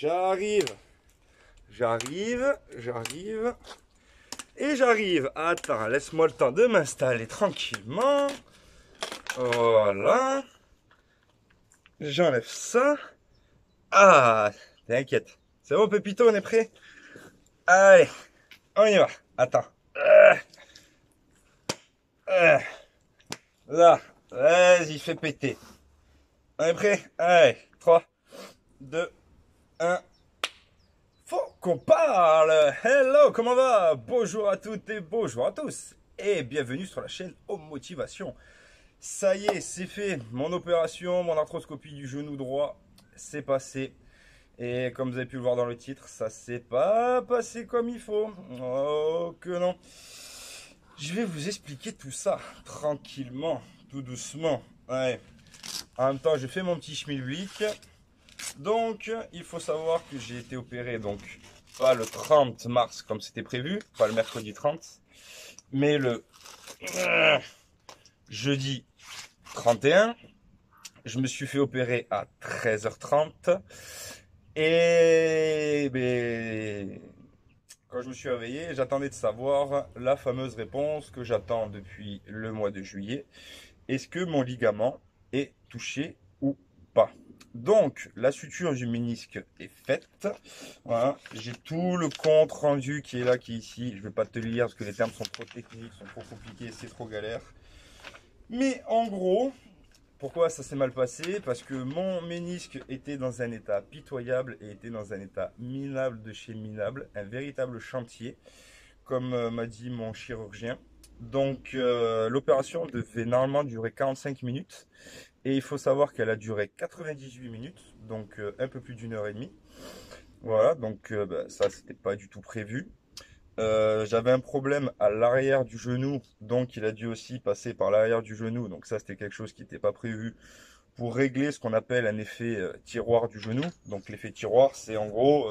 J'arrive. Et j'arrive. Attends, laisse-moi le temps de m'installer tranquillement. Voilà. J'enlève ça. Ah, t'inquiète. C'est bon, Pépito, on est prêt? Allez, on y va. Attends. Là, vas-y, fais péter. On est prêt? Allez, 3, 2, 1. Faut qu'on parle. Hello, comment va? Bonjour à toutes et bonjour à tous. Et bienvenue sur la chaîne Home Motivation. Ça y est, c'est fait. Mon opération, mon arthroscopie du genou droit, c'est passé. Et comme vous avez pu le voir dans le titre, ça s'est pas passé comme il faut. Oh que non. Je vais vous expliquer tout ça tranquillement, tout doucement. Ouais. En même temps, je fais mon petit schmilblick. Donc, il faut savoir que j'ai été opéré, donc, pas le 30 mars comme c'était prévu, pas le mercredi 30, mais le jeudi 31. Je me suis fait opérer à 13h30. Et ben, quand je me suis réveillé, j'attendais de savoir la fameuse réponse que j'attends depuis le mois de juillet. Est-ce que mon ligament est touché ou pas ? Donc, la suture du ménisque est faite. Voilà. J'ai tout le compte rendu qui est là, qui est ici. Je ne vais pas te le lire parce que les termes sont trop techniques, sont trop compliqués, c'est trop galère. Mais en gros, pourquoi ça s'est mal passé? Parce que mon ménisque était dans un état pitoyable et était dans un état minable de chez minable. Un véritable chantier, comme m'a dit mon chirurgien. Donc, l'opération devait normalement durer 45 minutes. Et il faut savoir qu'elle a duré 98 minutes, donc un peu plus d'une heure et demie. Voilà, donc bah, ça, c'était pas du tout prévu. J'avais un problème à l'arrière du genou, donc il a dû aussi passer par l'arrière du genou. Donc ça, c'était quelque chose qui n'était pas prévu pour régler ce qu'on appelle un effet tiroir du genou. Donc l'effet tiroir, c'est en gros,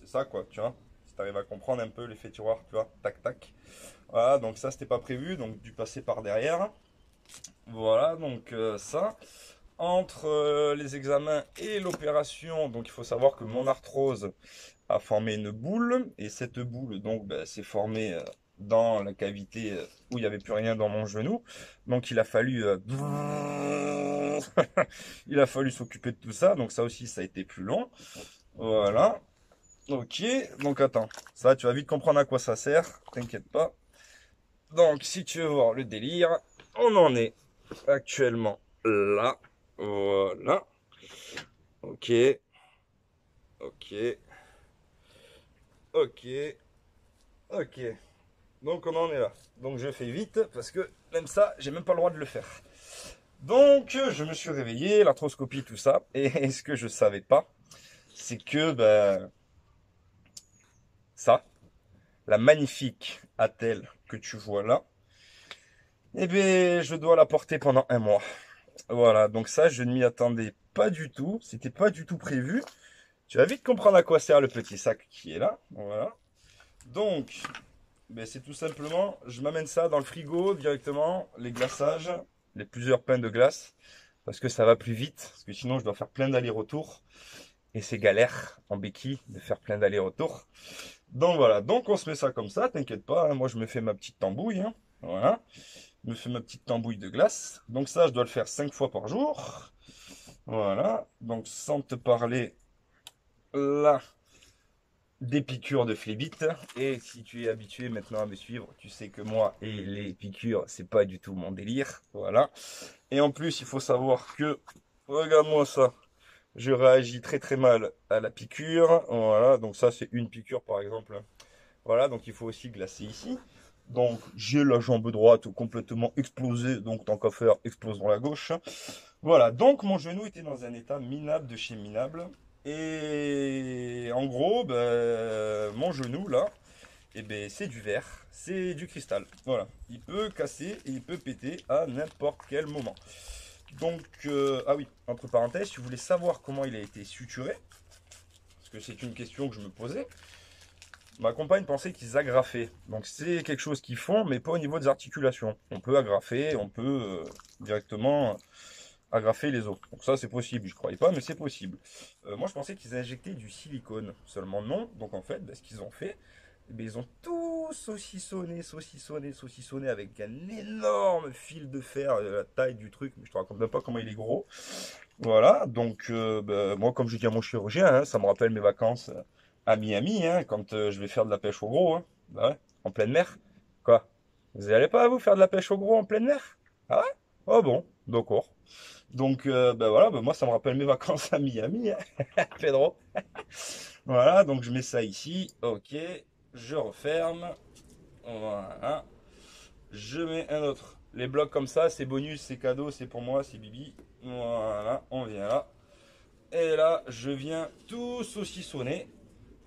c'est ça quoi, tu vois. Si tu arrives à comprendre un peu l'effet tiroir, tu vois, tac, tac. Voilà, donc ça, c'était pas prévu, donc dû passer par derrière. Voilà, donc ça, entre les examens et l'opération, donc il faut savoir que mon arthrose a formé une boule, et cette boule, donc, ben, s'est formée dans la cavité où il n'y avait plus rien dans mon genou, donc il a fallu il a fallu s'occuper de tout ça, donc ça aussi, ça a été plus long, voilà, ok, donc attends, ça, tu vas vite comprendre à quoi ça sert, t'inquiète pas, donc si tu veux voir le délire, on en est actuellement là, voilà, ok, donc on en est là, donc je fais vite parce que même ça, j'ai même pas le droit de le faire, donc je me suis réveillé, l'arthroscopie, tout ça, et ce que je savais pas, c'est que, ben, ça, la magnifique attelle que tu vois là, eh bien, je dois la porter pendant un mois. Voilà, donc ça, je ne m'y attendais pas du tout. C'était pas du tout prévu. Tu vas vite comprendre à quoi sert le petit sac qui est là. Voilà. Donc, ben c'est tout simplement, je m'amène ça dans le frigo directement, les glaçages, les plusieurs pains de glace, parce que ça va plus vite, parce que sinon, je dois faire plein d'allers-retours. Et c'est galère, en béquille, de faire plein d'allers-retours. Donc voilà, donc on se met ça comme ça, t'inquiète pas, hein, moi, je me fais ma petite tambouille, hein, voilà. Je me fais ma petite tambouille de glace. Donc ça, je dois le faire 5 fois par jour. Voilà. Donc sans te parler là des piqûres de phlébite. Et si tu es habitué maintenant à me suivre, tu sais que moi et les piqûres, c'est pas du tout mon délire. Voilà. Et en plus, il faut savoir que, regarde-moi ça, je réagis très très mal à la piqûre. Voilà. Donc ça, c'est une piqûre par exemple. Voilà. Donc il faut aussi glacer ici. Donc, j'ai la jambe droite complètement explosée, donc tant qu'à faire, explose dans la gauche. Voilà, donc mon genou était dans un état minable de chez minable. Et en gros, ben, mon genou, là, eh ben, c'est du verre, c'est du cristal. Voilà, il peut casser et il peut péter à n'importe quel moment. Donc, ah oui, entre parenthèses, si vous voulez savoir comment il a été suturé, parce que c'est une question que je me posais, ma compagne pensait qu'ils agrafaient. Donc c'est quelque chose qu'ils font, mais pas au niveau des articulations. On peut agrafer, on peut directement agrafer les os. Donc ça c'est possible, je ne croyais pas, mais c'est possible. Moi je pensais qu'ils injectaient du silicone, seulement non. Donc en fait, ce qu'ils ont fait, ils ont tout saucissonné avec un énorme fil de fer, la taille du truc, mais je te raconte même pas comment il est gros. Voilà, donc moi comme je dis à mon chirurgien, ça me rappelle mes vacances à Miami, quand je vais faire de la pêche au gros, bah ouais, en pleine mer. Quoi? Vous n'allez pas vous faire de la pêche au gros en pleine mer? Ah ouais? Oh bon, d'accord. Donc voilà, moi ça me rappelle mes vacances à Miami, Pedro. Voilà, donc je mets ça ici, ok. Je referme, voilà, je mets un autre. Les blocs comme ça, c'est bonus, c'est cadeau, c'est pour moi, c'est bibi. Voilà, on vient là. Et là, je viens tout saucissonner.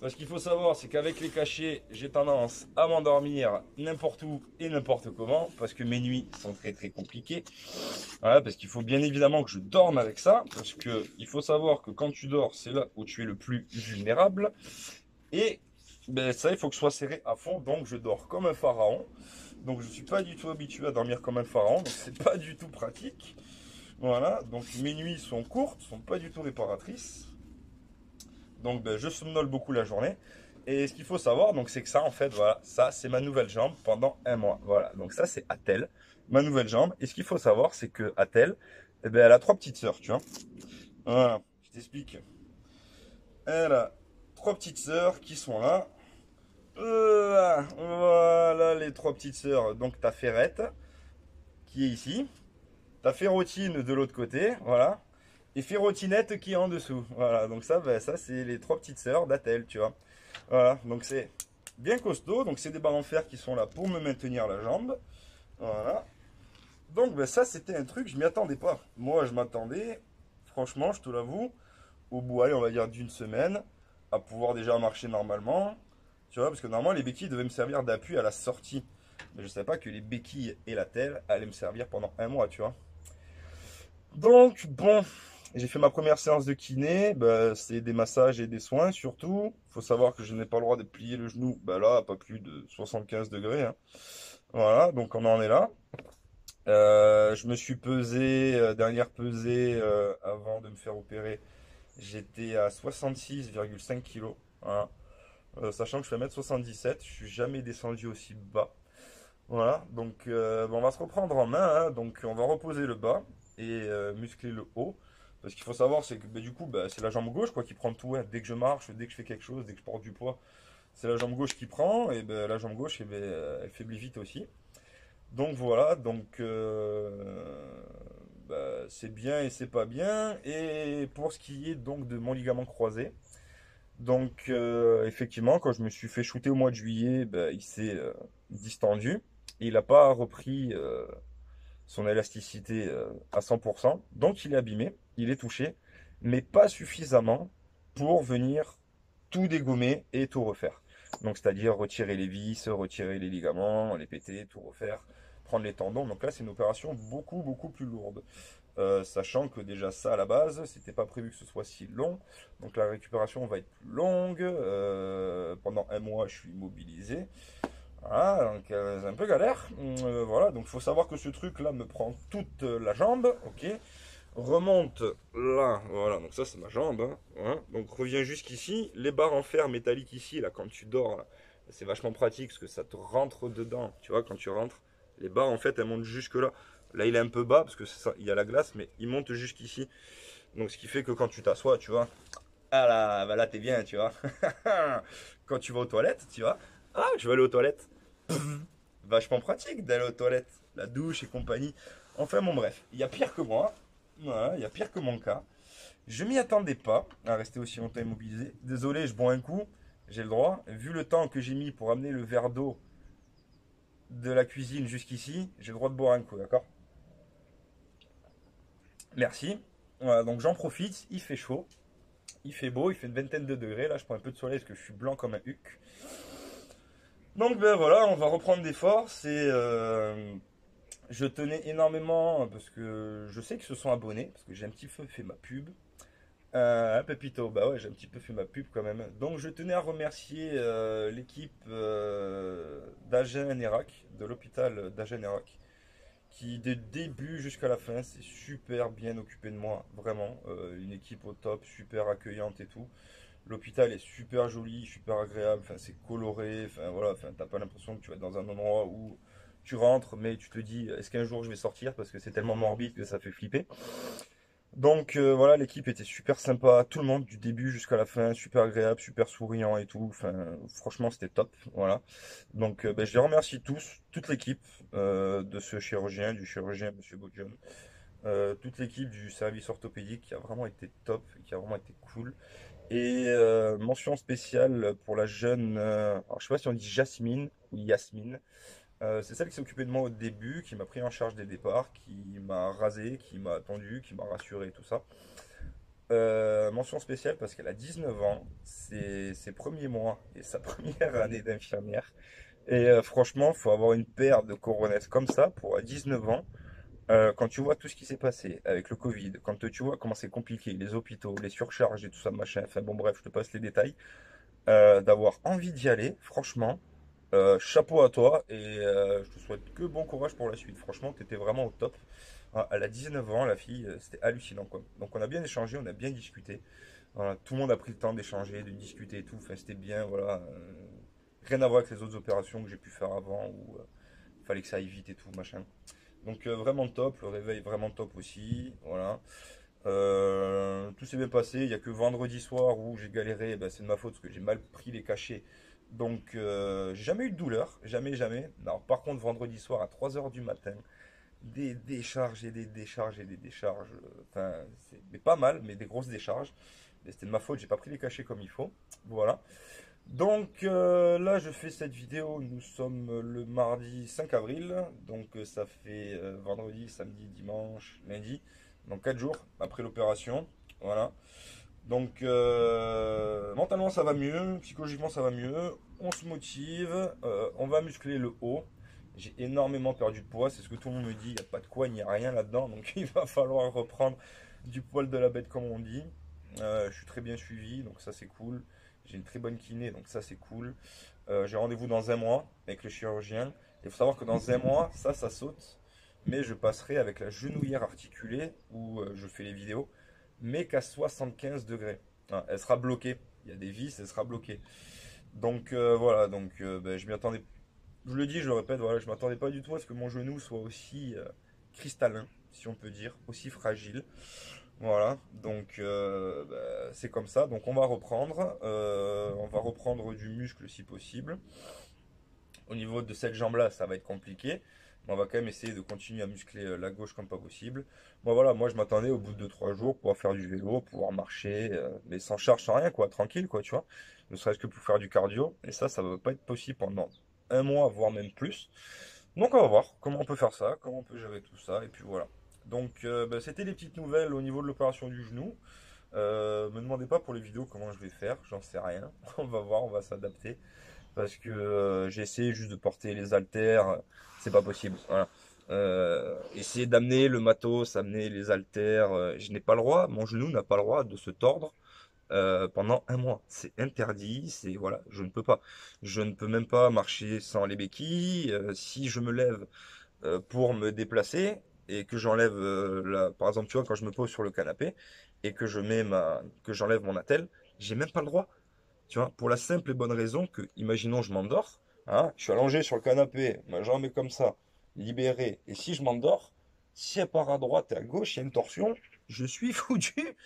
Parce qu'il faut savoir, c'est qu'avec les cachets, j'ai tendance à m'endormir n'importe où et n'importe comment. Parce que mes nuits sont très très compliquées. Voilà, parce qu'il faut bien évidemment que je dorme avec ça. Parce qu'il faut savoir que quand tu dors, c'est là où tu es le plus vulnérable. Et... ça, il faut que je sois serré à fond, donc je dors comme un pharaon. Donc je ne suis pas du tout habitué à dormir comme un pharaon, donc c'est pas du tout pratique. Voilà, donc mes nuits sont courtes, sont pas du tout réparatrices. Donc je somnole beaucoup la journée. Et ce qu'il faut savoir, donc c'est que ça, en fait, voilà, ça c'est ma nouvelle jambe pendant un mois. Voilà, donc ça c'est Attel, ma nouvelle jambe. Et ce qu'il faut savoir, c'est que Attel, elle a 3 petites sœurs, tu vois. Voilà, je t'explique. Elle a 3 petites sœurs qui sont là. Voilà les 3 petites sœurs. Donc ta ferrette qui est ici, ta ferrotine de l'autre côté, voilà, et ferrotinette qui est en dessous. Voilà, donc ça, ça c'est les 3 petites sœurs d'Attel, tu vois. Voilà, donc c'est bien costaud. Donc c'est des barres en fer qui sont là pour me maintenir la jambe. Voilà. Donc ça c'était un truc, je m'y attendais pas. Moi je m'attendais, franchement je te l'avoue, au bout, allez, on va dire d'une semaine, à pouvoir déjà marcher normalement. Tu vois, parce que normalement les béquilles devaient me servir d'appui à la sortie. Mais je ne savais pas que les béquilles et la telle allaient me servir pendant un mois, tu vois. Donc bon, j'ai fait ma première séance de kiné. C'est des massages et des soins surtout. Il faut savoir que je n'ai pas le droit de plier le genou. Là, pas plus de 75 degrés. Voilà, donc on en est là. Je me suis pesé, dernière pesée, avant de me faire opérer. J'étais à 66,5 kg. Voilà. Sachant que je fais 1m77, je suis jamais descendu aussi bas. Voilà, donc on va se reprendre en main, donc on va reposer le bas et muscler le haut. Parce qu'il faut savoir, c'est que du coup, c'est la jambe gauche qui prend tout. Dès que je marche, dès que je fais quelque chose, dès que je porte du poids, c'est la jambe gauche qui prend. Et la jambe gauche, elle faiblit vite aussi. Donc voilà, donc c'est bien et c'est pas bien. Et pour ce qui est donc de mon ligament croisé, donc effectivement quand je me suis fait shooter au mois de juillet, il s'est distendu et il n'a pas repris son élasticité à 100%, donc il est abîmé, il est touché, mais pas suffisamment pour venir tout dégommer et tout refaire. Donc c'est à dire retirer les vis, retirer les ligaments, les péter, tout refaire, prendre les tendons. Donc là c'est une opération beaucoup plus lourde. Sachant que déjà ça à la base c'était pas prévu que ce soit si long, donc la récupération va être plus longue. Pendant un mois je suis immobilisé, voilà, donc c'est un peu galère. Voilà, donc il faut savoir que ce truc là me prend toute la jambe, ok, remonte là, voilà, donc ça c'est ma jambe, voilà. Donc revient jusqu'ici, les barres en fer métalliques ici là, quand tu dors c'est vachement pratique parce que ça te rentre dedans, tu vois, quand tu rentres les barres en fait elles montent jusque là. Là, il est un peu bas parce que ça, il y a la glace, mais il monte jusqu'ici. Donc, ce qui fait que quand tu t'assois, tu vois, ah là, là, t'es bien, tu vois. Quand tu vas aux toilettes, tu vois, ah, je vais aller aux toilettes. Vachement pratique d'aller aux toilettes, la douche et compagnie. Enfin, bon, bref, il y a pire que moi. Voilà, il y a pire que mon cas. Je m'y attendais pas à rester aussi longtemps immobilisé. Désolé, je bois un coup, j'ai le droit. Vu le temps que j'ai mis pour amener le verre d'eau de la cuisine jusqu'ici, j'ai le droit de boire un coup, d'accord ? Merci. Voilà, donc j'en profite, il fait chaud, il fait beau, il fait une vingtaine de degrés. Là, je prends un peu de soleil parce que je suis blanc comme un huc. Donc voilà, on va reprendre des forces. Et je tenais énormément, parce que je sais qu'ils se sont abonnés, parce que j'ai un petit peu fait ma pub. Pépito, ouais, j'ai un petit peu fait ma pub quand même. Donc je tenais à remercier l'équipe d'Agenerac, de l'hôpital d'Agenerac, qui, du début jusqu'à la fin, s'est super bien occupé de moi, vraiment. Une équipe au top, super accueillante et tout. L'hôpital est super joli, super agréable, enfin, c'est coloré, enfin voilà, enfin, t'as pas l'impression que tu vas être dans un endroit où tu rentres, mais tu te dis, est-ce qu'un jour je vais sortir, parce que c'est tellement morbide que ça fait flipper. Donc voilà, l'équipe était super sympa, tout le monde du début jusqu'à la fin, super agréable, super souriant et tout, enfin franchement c'était top, voilà. Donc je les remercie tous, toute l'équipe de ce chirurgien, du chirurgien monsieur Baudion, toute l'équipe du service orthopédique qui a vraiment été top, qui a vraiment été cool. Et mention spéciale pour la jeune, alors je sais pas si on dit Jasmine ou Yasmine, c'est celle qui s'est occupée de moi au début, qui m'a pris en charge des départs, qui m'a rasé, qui m'a attendu, qui m'a rassuré, tout ça. Mention spéciale parce qu'elle a 19 ans, c'est ses premiers mois et sa première année d'infirmière. Et franchement, il faut avoir une paire de coronettes comme ça pour à 19 ans. Quand tu vois tout ce qui s'est passé avec le Covid, quand tu vois comment c'est compliqué, les hôpitaux, les surcharges et tout ça, machin, enfin bon bref, je te passe les détails, d'avoir envie d'y aller, franchement, chapeau à toi et je te souhaite que bon courage pour la suite. Franchement, tu étais vraiment au top. Elle a 19 ans, la fille, c'était hallucinant, quoi. Donc on a bien échangé, on a bien discuté. Tout le monde a pris le temps d'échanger, de discuter et tout, enfin c'était bien, voilà. Rien à voir avec les autres opérations que j'ai pu faire avant où il fallait que ça aille vite et tout, machin. Donc vraiment top, le réveil vraiment top aussi, voilà. Tout s'est bien passé, il n'y a que vendredi soir où j'ai galéré, c'est de ma faute parce que j'ai mal pris les cachets. Donc j'ai jamais eu de douleur, jamais, jamais. Alors par contre vendredi soir à 3 h du matin, des décharges et des décharges et des décharges. Enfin, mais pas mal, mais des grosses décharges. Mais c'était de ma faute, j'ai pas pris les cachets comme il faut, voilà. Donc là je fais cette vidéo, nous sommes le mardi 5 avril, donc ça fait vendredi, samedi, dimanche, lundi, donc 4 jours après l'opération, voilà. Donc mentalement ça va mieux, psychologiquement ça va mieux, on se motive, on va muscler le haut. J'ai énormément perdu de poids, c'est ce que tout le monde me dit, il n'y a pas de quoi, il n'y a rien là-dedans, donc il va falloir reprendre du poil de la bête comme on dit. Je suis très bien suivi, donc ça c'est cool. J'ai une très bonne kiné, donc ça c'est cool. J'ai rendez-vous dans un mois avec le chirurgien. Il faut savoir que dans un mois, ça saute. Mais je passerai avec la genouillère articulée, où je fais les vidéos, mais qu'à 75 degrés. Ah, elle sera bloquée. Il y a des vis, elle sera bloquée. Donc voilà, donc je m'y attendais. Je le dis, je le répète, voilà, je ne m'attendais pas du tout à ce que mon genou soit aussi cristallin, si on peut dire, aussi fragile. Voilà, donc c'est comme ça, donc on va reprendre du muscle si possible. Au niveau de cette jambe là, ça va être compliqué, mais on va quand même essayer de continuer à muscler la gauche comme pas possible. Bon, voilà, moi je m'attendais au bout de 2-3 jours pouvoir faire du vélo, pouvoir marcher, mais sans charge, sans rien quoi, tranquille quoi, tu vois. Ne serait-ce que pour faire du cardio, et ça va pas être possible pendant un mois, voire même plus. Donc on va voir comment on peut faire ça, comment on peut gérer tout ça, et puis voilà. Donc c'était les petites nouvelles au niveau de l'opération du genou. Me demandez pas pour les vidéos comment je vais faire, j'en sais rien. On va voir, on va s'adapter. Parce que j'ai essayé juste de porter les haltères, c'est pas possible. Voilà. Essayer d'amener le matos, amener les haltères, je n'ai pas le droit, mon genou n'a pas le droit de se tordre pendant un mois. C'est interdit, c'est voilà, je ne peux pas. Je ne peux même pas marcher sans les béquilles. Si je me lève pour me déplacer, et que j'enlève, par exemple, tu vois, quand je me pose sur le canapé et que j'enlève mon attelle, j'ai même pas le droit, tu vois, pour la simple et bonne raison que, imaginons, je m'endors, hein, je suis allongé sur le canapé, ma jambe est comme ça, libérée, et si je m'endors, si elle part à droite et à gauche, il y a une torsion, je suis foutu,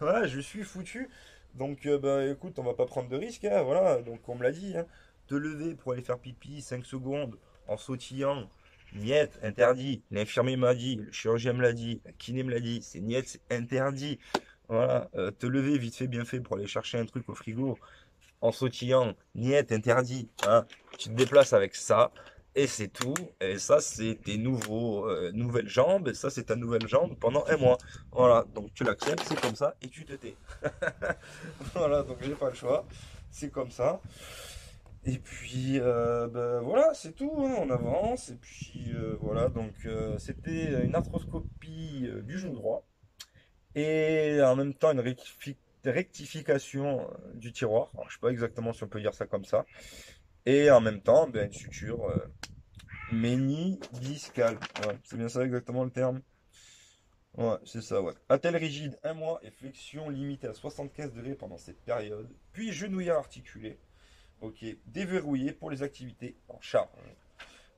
voilà, je suis foutu, donc, écoute, on va pas prendre de risque, hein, voilà, donc, on me l'a dit, hein, te lever pour aller faire pipi 5 secondes en sautillant, niet, interdit, l'infirmier m'a dit, le chirurgien me l'a dit, la kiné me l'a dit, c'est niet, c'est interdit. Voilà, te lever vite fait, bien fait pour aller chercher un truc au frigo en sautillant, niet, interdit. Hein. Tu te déplaces avec ça et c'est tout. Et ça, c'est tes nouvelles jambes et ça, c'est ta nouvelle jambe pendant un mois. Voilà, donc tu l'acceptes, c'est comme ça et tu te tais. Voilà, donc j'ai pas le choix, c'est comme ça. Et puis voilà, c'est tout, hein, on avance, et puis voilà, donc c'était une arthroscopie du genou droit, et en même temps une rectification du tiroir, alors, je ne sais pas exactement si on peut dire ça comme ça, et en même temps une suture ménidiscale. Ouais, c'est bien ça exactement le terme. Ouais, c'est ça, ouais. Attelle rigide, 1 mois et flexion limitée à 75 degrés pendant cette période. Puis genouillère articulée. Ok, déverrouillée pour les activités en charge.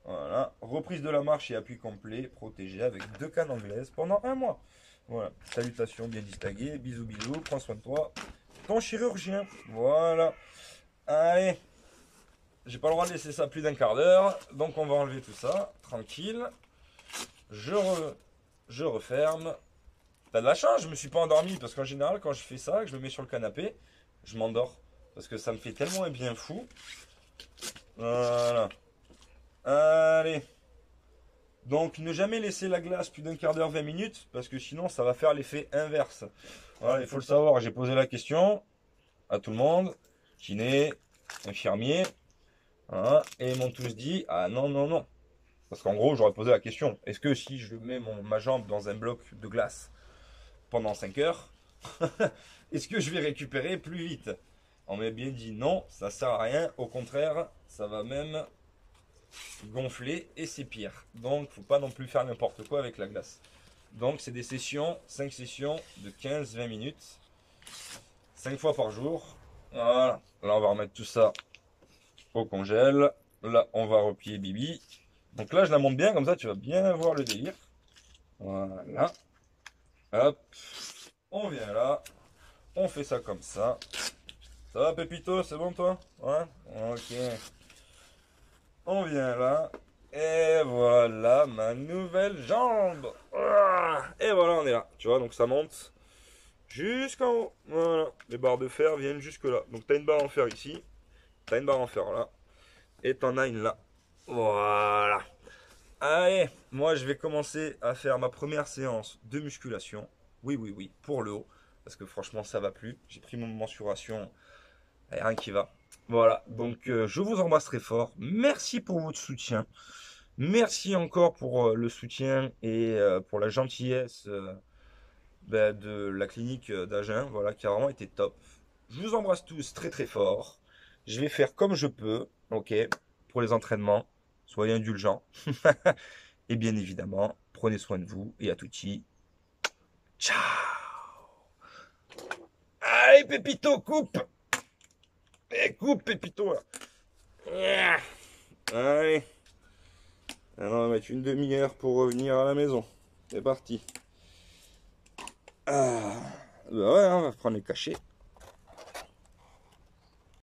Voilà, reprise de la marche et appui complet, protégé avec 2 cannes anglaises pendant 1 mois. Voilà, salutations bien distinguées, bisous bisous, prends soin de toi, ton chirurgien. Voilà, allez, j'ai pas le droit de laisser ça plus d'1/4 d'heure, donc on va enlever tout ça, tranquille. Je referme. T'as de la chance, je me suis pas endormi, parce qu'en général, quand je fais ça, que je me mets sur le canapé, je m'endors, parce que ça me fait tellement un bien fou. Voilà. Allez, donc ne jamais laisser la glace plus d'1/4 d'heure, 20 minutes, parce que sinon ça va faire l'effet inverse. Voilà, il faut le savoir, j'ai posé la question à tout le monde, kiné, infirmier, hein, et ils m'ont tous dit, ah non, non, non. Parce qu'en gros, j'aurais posé la question, est-ce que si je mets ma jambe dans un bloc de glace pendant 5 heures, est-ce que je vais récupérer plus vite? On m'a bien dit non, ça sert à rien, au contraire, ça va même gonflé et c'est pire. Donc faut pas non plus faire n'importe quoi avec la glace. Donc c'est des sessions, 5 sessions de 15-20 minutes, 5 fois par jour. Voilà, là on va remettre tout ça au congèle. Là on va replier Bibi. Donc là je la monte bien comme ça, tu vas bien voir le délire. Voilà, hop, on vient là, on fait ça comme ça. Ça va Pépito, c'est bon toi? Ouais, ok. On vient là, et voilà ma nouvelle jambe. Et voilà, on est là, tu vois, donc ça monte jusqu'en haut. Voilà, les barres de fer viennent jusque là. Donc tu as une barre en fer ici, tu as une barre en fer là, et tu en as une là. Voilà. Allez, moi je vais commencer à faire ma première séance de musculation. Oui, oui, oui, pour le haut, parce que franchement ça va plus. J'ai pris mon mensuration, et rien qui va. Voilà, donc je vous embrasse très fort. Merci pour votre soutien. Merci encore pour le soutien et pour la gentillesse de la clinique d'Agen, voilà, qui a vraiment été top. Je vous embrasse tous très très fort. Je vais faire comme je peux, ok, pour les entraînements. Soyez indulgents. Et bien évidemment, prenez soin de vous et à touti. Ciao. Allez, Pépito, coupe. Et coupe Pépito là. Yeah. Allez. Alors on va mettre une demi-heure pour revenir à la maison. C'est parti. Ah. Ben ouais, on va prendre les cachets.